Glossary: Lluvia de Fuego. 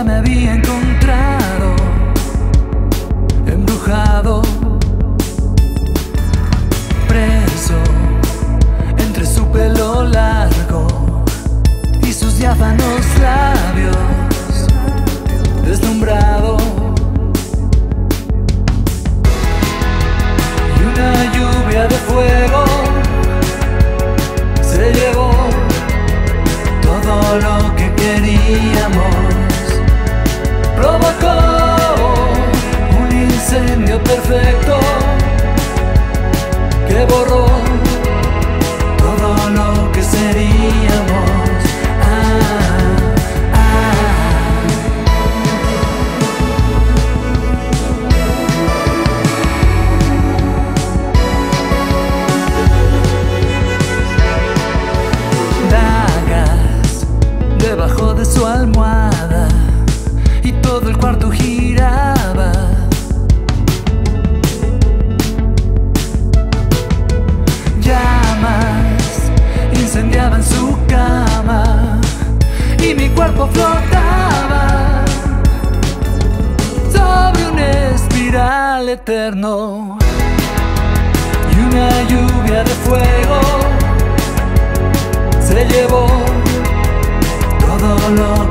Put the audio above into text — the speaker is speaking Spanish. nunca me había encontrado embrujado, preso entre su pelo largo y sus diáfanos labios, deslumbrado. Y una lluvia de fuego se llevó todo lo que queríamos, provocó un incendio perfecto que borró todo lo que seríamos. Su almohada y todo el cuarto giraba, llamas incendiaban su cama y mi cuerpo flotaba sobre un espiral eterno. Y una lluvia de fuego se llevó todo lo